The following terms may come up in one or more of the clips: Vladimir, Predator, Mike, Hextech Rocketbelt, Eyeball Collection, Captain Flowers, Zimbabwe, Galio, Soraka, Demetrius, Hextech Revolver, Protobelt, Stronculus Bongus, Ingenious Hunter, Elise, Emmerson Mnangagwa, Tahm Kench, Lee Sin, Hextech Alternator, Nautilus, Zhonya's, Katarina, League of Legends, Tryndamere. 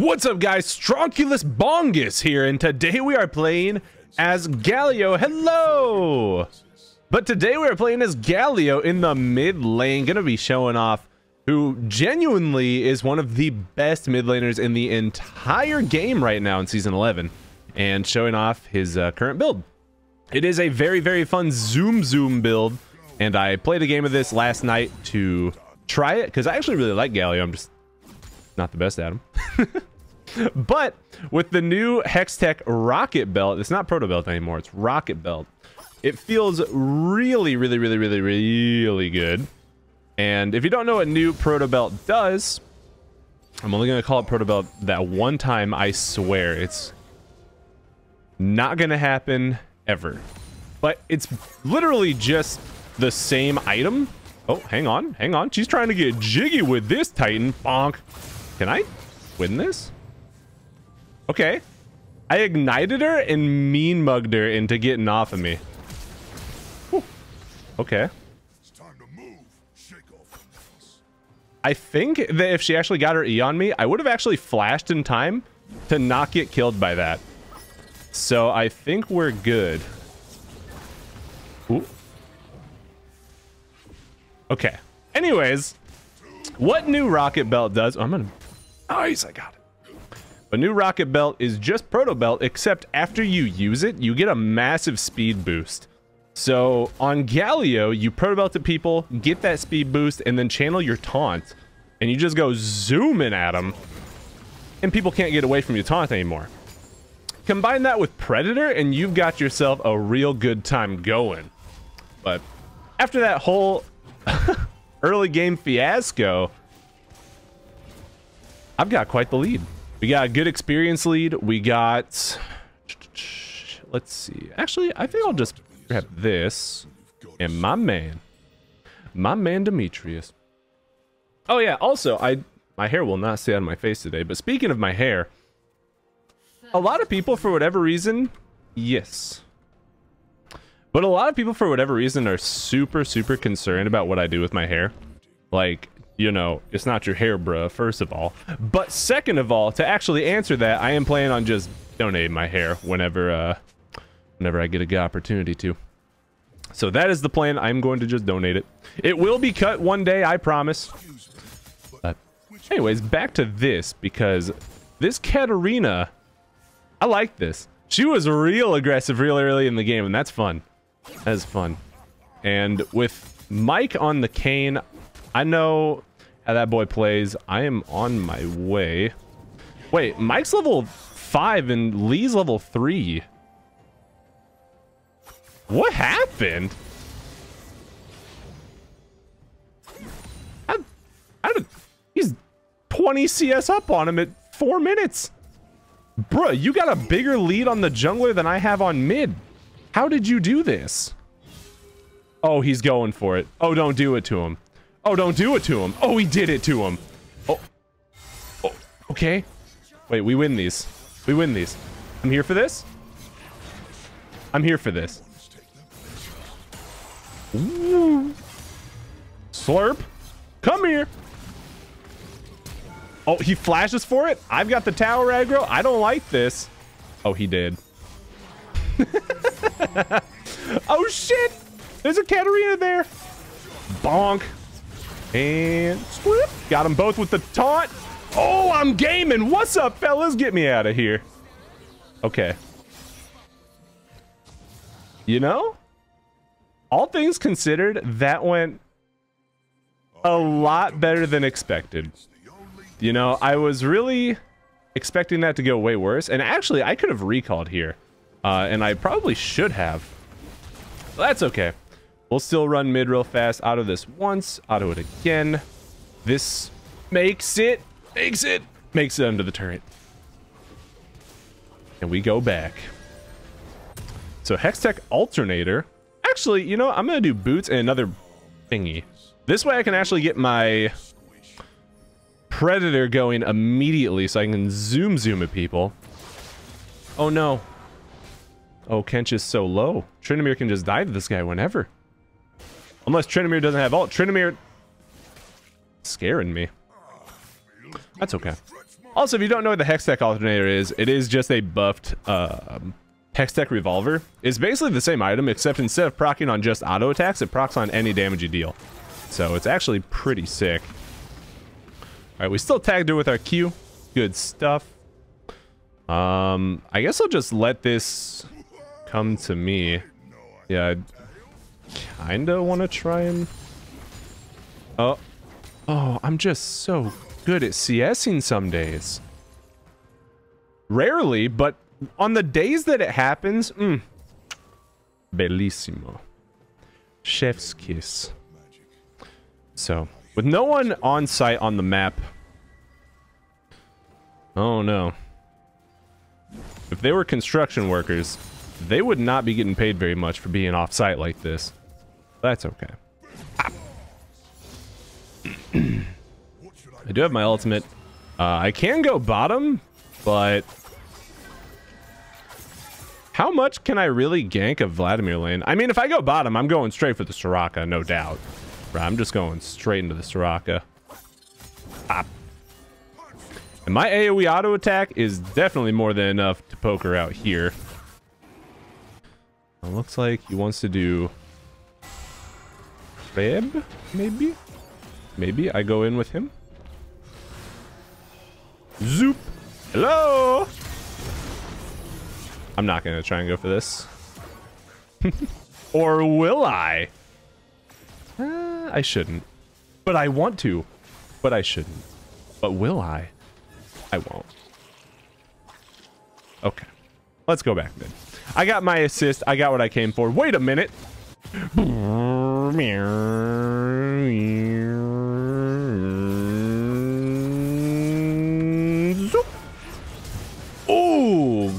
What's up, guys? Stronculus Bongus here, and today we are playing as Galio. Hello! But today we are playing as Galio in the mid lane. Gonna be showing off who genuinely is one of the best mid laners in the entire game right now in Season 11. And showing off his current build. It is a very, very fun zoom build. And I played a game of this last night to try it, because I actually really like Galio. I'm just not the best at him. But with the new Hextech Rocketbelt, it's not Protobelt anymore, it's Rocketbelt. It feels really good. And if you don't know what new Protobelt does, I'm only going to call it Protobelt that one time, I swear. It's not going to happen ever. But it's literally just the same item. Oh, hang on, hang on. She's trying to get jiggy with this Titan. Bonk. Can I win this? Okay. I ignited her and mean mugged her into getting off of me. Whew. Okay. It's time to move. Shake off. I think that if she actually got her E on me, I would have actually flashed in time to not get killed by that. So I think we're good. Ooh. Okay. Anyways, what new Rocketbelt does... Oh, I'm gonna... Nice, I got it. A new Rocketbelt is just Protobelt, except after you use it, you get a massive speed boost. So on Galio, you Protobelt to people, get that speed boost, and then channel your taunt. And you just go zooming at them, and people can't get away from your taunt anymore. Combine that with Predator, and you've got yourself a real good time going. But after that whole... early game fiasco, I've got quite the lead. We got a good experience lead. We got, let's see, actually I think I'll just grab this and my man Demetrius. Oh yeah, also my hair will not stay on my face today, but speaking of my hair, a lot of people for whatever reason, yes, but a lot of people, for whatever reason, are super concerned about what I do with my hair. Like, you know, it's not your hair, bruh, first of all. But second of all, to actually answer that, I am planning on just donating my hair whenever whenever I get a good opportunity to. So that is the plan. I'm going to just donate it. It will be cut one day, I promise. But anyways, back to this, because this Katarina, I like this. She was real aggressive real early in the game, and that's fun. That is fun. And with Mike on the cane, I know how that boy plays. I am on my way. Wait, Mike's level 5 and Lee's level 3. What happened? He's 20 CS up on him at 4 minutes. Bruh, you got a bigger lead on the jungler than I have on mid. How did you do this? Oh, he's going for it. Oh, don't do it to him. Oh, don't do it to him. Oh, he did it to him. Oh. Oh, okay. Wait, we win these. We win these. I'm here for this. I'm here for this. Ooh. Slurp. Come here. Oh, he flashes for it. I've got the tower aggro. I don't like this. Oh, he did. Oh, shit. There's a Katarina there. Bonk. And squip. Got them both with the taunt. Oh, I'm gaming. What's up, fellas? Get me out of here. Okay. You know, all things considered, that went a lot better than expected. You know, I was really expecting that to go way worse. And actually, I could have recalled here. And I probably should have. But that's okay. We'll still run mid real fast. Auto this once. Auto it again. This makes it. Makes it. Makes it under the turret. And we go back. So Hextech Alternator. Actually, you know, I'm going to do boots and another thingy. This way I can actually get my... Predator going immediately, so I can zoom at people. Oh no. Oh, Kench is so low. Tryndamere can just die to this guy whenever. Unless Tryndamere doesn't have ult. Tryndamere scaring me. That's okay. Also, if you don't know what the Hextech Alternator is, it is just a buffed Hextech Revolver. It's basically the same item, except instead of proccing on just auto attacks, it procs on any damage you deal. So it's actually pretty sick. Alright, we still tagged her with our Q. Good stuff. I guess I'll just let this come to me. Yeah, I kinda wanna try and... Oh, I'm just so good at CSing some days. Rarely, but on the days that it happens, bellissimo. Chef's kiss. So, with no one on site on the map. Oh no. If they were construction workers, they would not be getting paid very much for being off site like this. That's okay. Ah. I do have my ultimate. I can go bottom, but how much can I really gank a Vladimir lane? I mean, if I go bottom, I'm going straight for the Soraka, no doubt. Right, I'm just going straight into the Soraka. Ah. And my AoE auto attack is definitely more than enough to poke her out here. It looks like he wants to do Reb, maybe? Maybe I go in with him. Zoop! Hello! I'm not gonna try and go for this. Or will I? I shouldn't. But I want to. But I shouldn't. But will I? I won't. Okay. Let's go back then. I got my assist. I got what I came for. Wait a minute. Oh,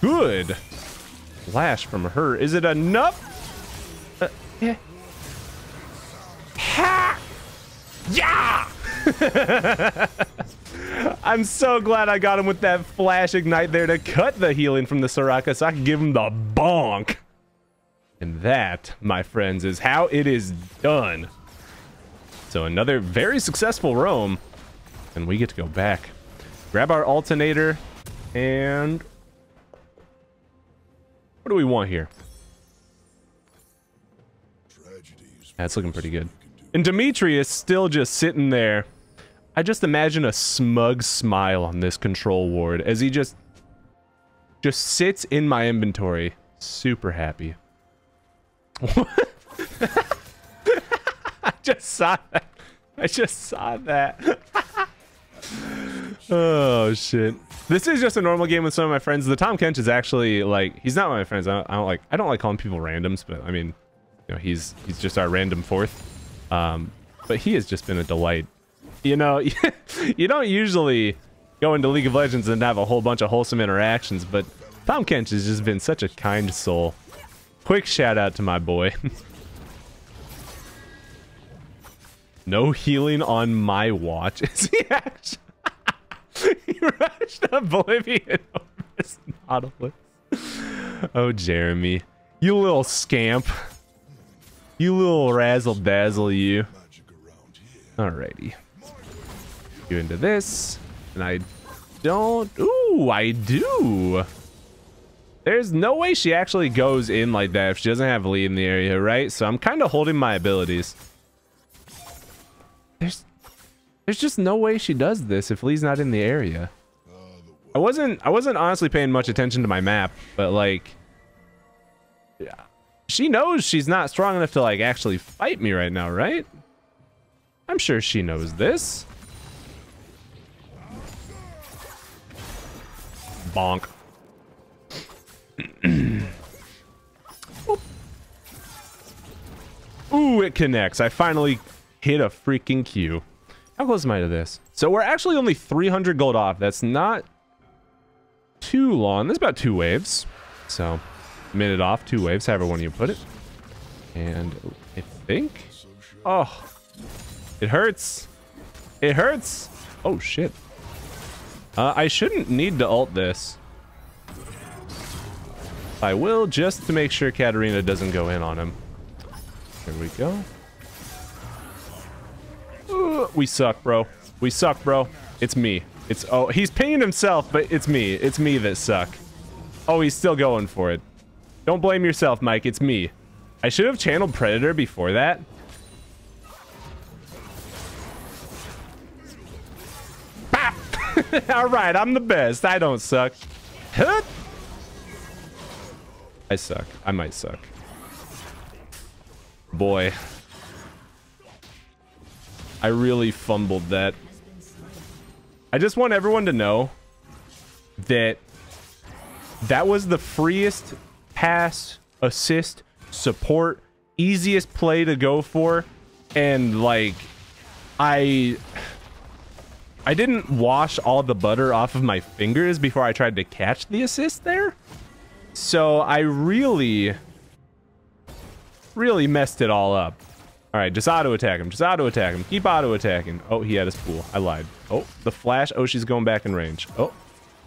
good. Flash from her. Is it enough? Yeah. Ha! Yeah! I'm so glad I got him with that flash ignite there to cut the healing from the Soraka so I can give him the bonk. And that, my friends, is how it is done. So another very successful roam. And we get to go back. Grab our alternator. And... what do we want here? That's looking pretty good. And Demetrius still just sitting there. I just imagine a smug smile on this control ward as he just sits in my inventory, super happy. What? I just saw that. I just saw that. Oh shit! This is just a normal game with some of my friends. The Tahm Kench is actually like, he's not one of my friends. I don't like calling people randoms, but I mean, you know, he's just our random fourth. But he has just been a delight. You know, you don't usually go into League of Legends and have a whole bunch of wholesome interactions, but Tahm Kench has just been such a kind soul. Quick shout out to my boy. No healing on my watch. Is he actually? He rushed Oblivion over his Nautilus. Oh, Jeremy. You little scamp. You little razzle dazzle, you. Alrighty. You into this, and I don't. Ooh, I do. There's no way she actually goes in like that if she doesn't have Lee in the area, right? So I'm kind of holding my abilities. There's just no way she does this if Lee's not in the area. I wasn't honestly paying much attention to my map, but like, yeah, she knows she's not strong enough to like actually fight me right now, right? I'm sure she knows this. Bonk. Ooh, it connects. I finally hit a freaking Q. How close am I to this? So we're actually only 300 gold off. That's not too long. That's about 2 waves. So, minute off, 2 waves, however one you put it. And I think... oh, it hurts. It hurts. Oh, shit. I shouldn't need to ult this. I will, just to make sure Katarina doesn't go in on him. There we go. We suck, bro. We suck, bro. It's me. It's, oh, he's pinging himself, but it's me. It's me that suck. Oh, he's still going for it. Don't blame yourself, Mike. It's me. I should have channeled Predator before that. Bop! Alright, I'm the best. I don't suck. Huh? I suck. I might suck. Boy. I really fumbled that. I just want everyone to know that that was the freest pass, assist, support, easiest play to go for, and like I didn't wash all the butter off of my fingers before I tried to catch the assist there. So I really messed it all up. All right, just auto attack him. Just auto attack him. Keep auto attacking. Oh, he had his pool. I lied. Oh, the flash. Oh, she's going back in range. Oh,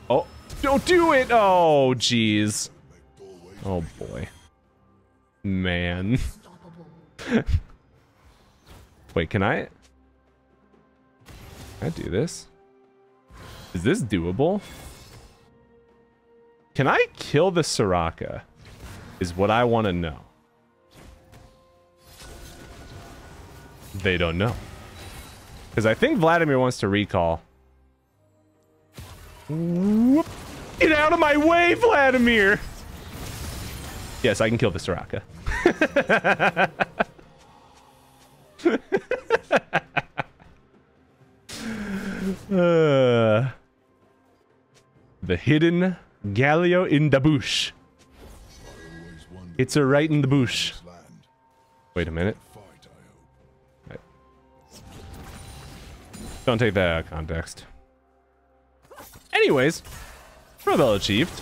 oh, don't do it. Oh, jeez. Oh boy. Man. Wait, can I? Can I do this? Is this doable? Can I kill the Soraka? Is what I want to know. They don't know. Because I think Vladimir wants to recall. Whoop. Get out of my way, Vladimir! Yes, I can kill the Soraka. The hidden Galio in the bush. It's a right in the bush. Wait a minute. Don't take that out of context. Anyways, Protobelt achieved.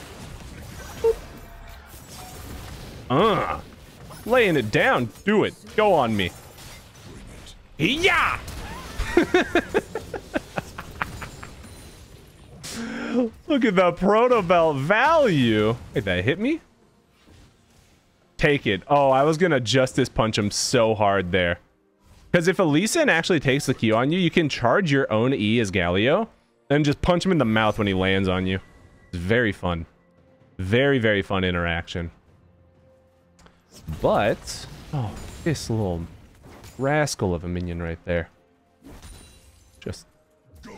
Laying it down. Do it. Go on me. Yeah. Look at the Protobelt value. Wait, that hit me? Take it. Oh, I was gonna justice punch him so hard there. Because if Elise actually takes the Q on you, you can charge your own E as Galio and just punch him in the mouth when he lands on you. It's very fun. Very, very fun interaction. But, oh, this little rascal of a minion right there. Just,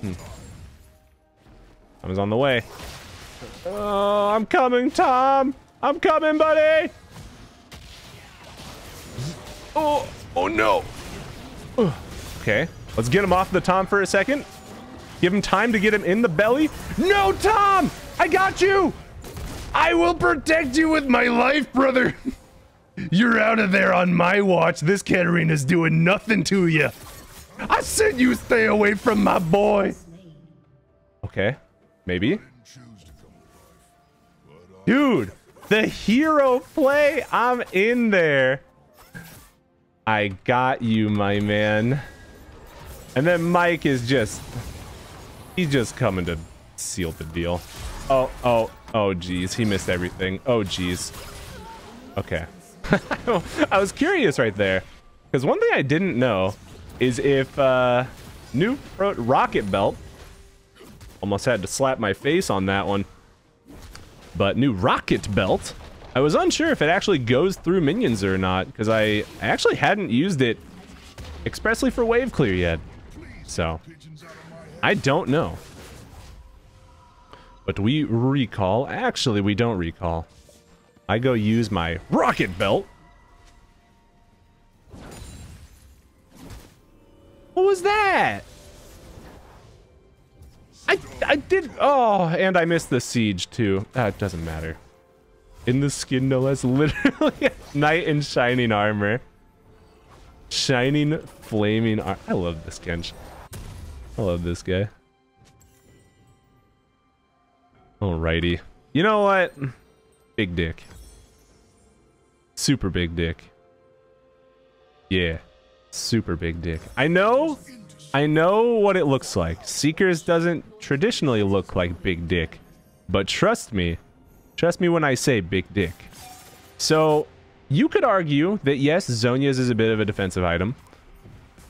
I was on the way. Oh, I'm coming, Tom. I'm coming, buddy. Oh, oh no. Okay, let's get him off the Tom for a second. Give him time to get him in the belly. No, Tom! I got you! I will protect you with my life, brother. You're out of there on my watch. This Katarina's doing nothing to you. I said you stay away from my boy. Okay, maybe. Dude, the hero play. I'm in there. I got you, my man. And then Mike is just... he's just coming to seal the deal. Oh, oh, oh, geez. He missed everything. Oh, geez. Okay. I was curious right there. Because one thing I didn't know is if new Rocketbelt... almost had to slap my face on that one. But new Rocketbelt... I was unsure if it actually goes through minions or not, because I actually hadn't used it expressly for wave clear yet. So, I don't know. But we recall. Actually, we don't recall. I go use my Rocketbelt. What was that? I did... oh, and I missed the siege, too. It doesn't matter. In the skin, no less, literally a knight in shining armor. Shining, flaming armor. I love this Kench. I love this guy. Alrighty. You know what? Big dick. Super big dick. Yeah. Super big dick. I know what it looks like. Seekers doesn't traditionally look like big dick. But trust me. Trust me when I say big dick. So, you could argue that yes, Zhonya's is a bit of a defensive item.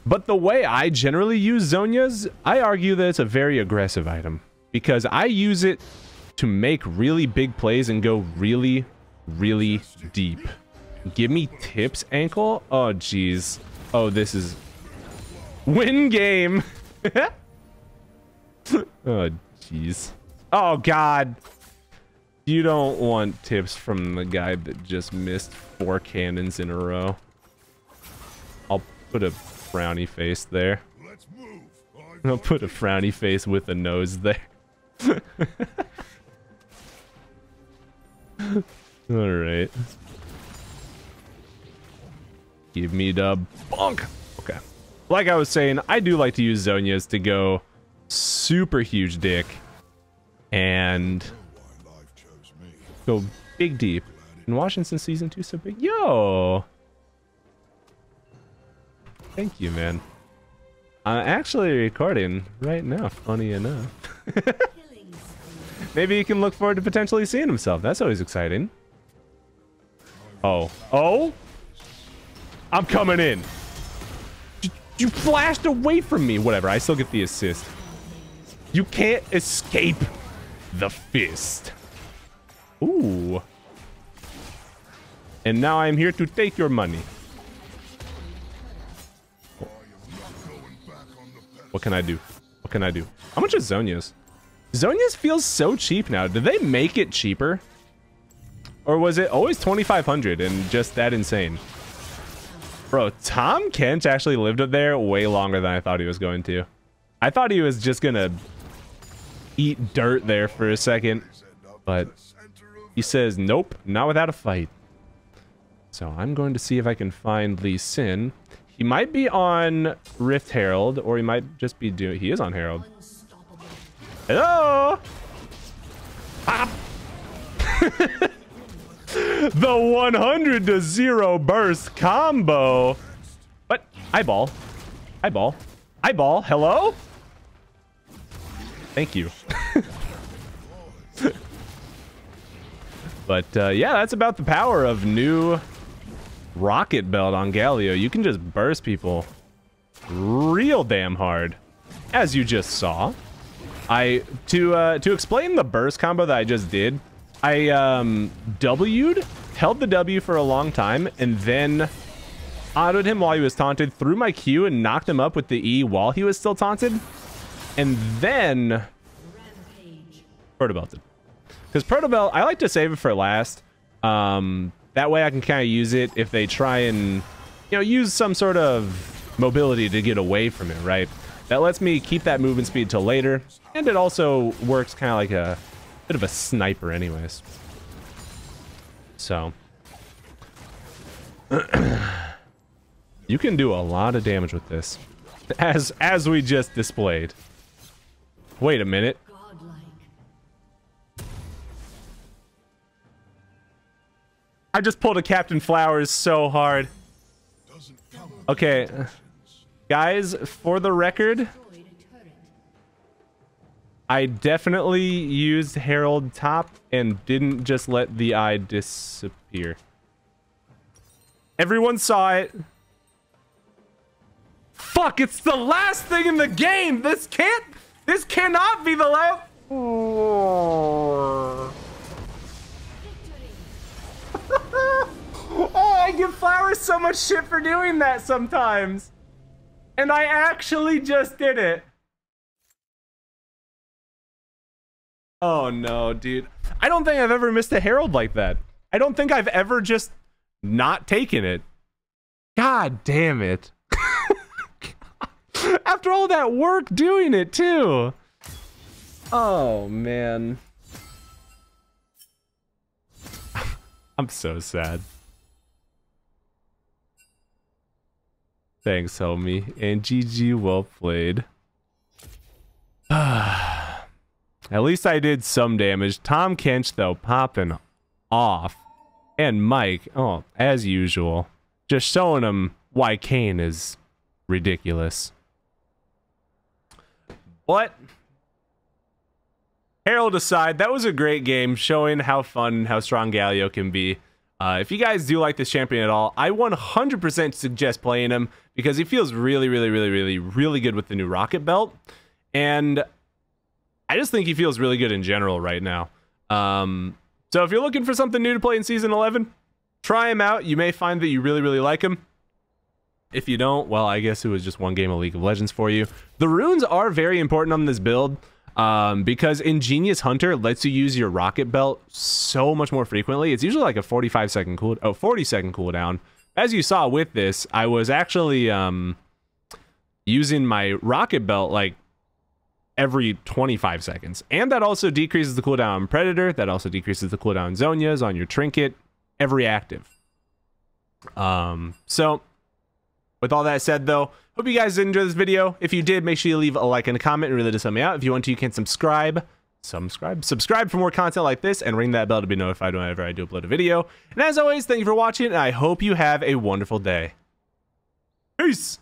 But the way I generally use Zhonya's, I argue that it's a very aggressive item, because I use it to make really big plays and go really, really deep. Give me tips, ankle. Oh, jeez. Oh, this is... win game. Oh, jeez. Oh, God. You don't want tips from the guy that just missed 4 cannons in a row. I'll put a frowny face there. I'll put a frowny face with a nose there. Alright. Give me the bonk. Okay. Like I was saying, I do like to use Zhonya's to go super huge dick and go big deep. And Washington season 2 so big. Yo! Thank you, man. I'm actually recording right now, funny enough. Maybe he can look forward to potentially seeing himself. That's always exciting. Oh. Oh? I'm coming in. You flashed away from me. Whatever, I still get the assist. You can't escape the fist. Ooh. And now I'm here to take your money. Oh. What can I do? What can I do? How much is Zhonya's? Zhonya's feels so cheap now. Did they make it cheaper? Or was it always 2,500 and just that insane? Bro, Tahm Kench actually lived up there way longer than I thought he was going to. I thought he was just going to eat dirt there for a second. But he says, nope, not without a fight. So I'm going to see if I can find Lee Sin. He might be on Rift Herald, or he might just be doing... he is on Herald. Hello! Ah! The 100-0 burst combo. But eyeball. Eyeball. Eyeball. Hello? Thank you. But yeah, that's about the power of new rocket belt on Galio. You can just burst people real damn hard, as you just saw. To explain the burst combo that I just did, I W'd, held the W for a long time, and then auto'd him while he was taunted, threw my Q and knocked him up with the E while he was still taunted, and then Protobelted. Because Protobelt, I like to save it for last. That way I can kind of use it if they try and, you know, use some sort of mobility to get away from it, right? That lets me keep that movement speed till later, and it also works kind of like a bit of a sniper anyways. So you can do a lot of damage with this, as we just displayed. Wait a minute. I just pulled a Captain Flowers so hard. Okay. Guys, for the record, I definitely used Herald top and didn't just let the eye disappear. Everyone saw it. Fuck, it's the last thing in the game. This cannot be the last. Oh. Oh, I give Flowers so much shit for doing that sometimes. And I actually just did it. Oh no, dude. I don't think I've ever missed a Herald like that. I don't think I've ever just not taken it. God damn it. After all that work doing it too. Oh man. I'm so sad. Thanks, homie. And GG, well played. At least I did some damage. Tahm Kench, though, popping off. And Mike, oh, as usual, just showing him why Kane is ridiculous. But Herald aside, that was a great game showing how fun and how strong Galio can be. If you guys do like this champion at all, I 100% suggest playing him because he feels really good with the new rocket belt, and I just think he feels really good in general right now. So if you're looking for something new to play in Season 11, try him out. You may find that you really like him. If you don't, well, I guess it was just one game of League of Legends for you. The runes are very important on this build because Ingenious Hunter lets you use your rocket belt so much more frequently. It's usually like a 45-second cooldown. Oh, 40-second cooldown. As you saw with this, I was actually using my rocket belt like every 25 seconds. And that also decreases the cooldown on Predator. That also decreases the cooldown on Zhonya's, on your trinket, every active. So with all that said, though, hope you guys did enjoy this video. If you did, make sure you leave a like and a comment. It really does help me out. If you want to, you can subscribe for more content like this, and ring that bell to be notified whenever I do upload a video. And as always, thank you for watching, and I hope you have a wonderful day. Peace!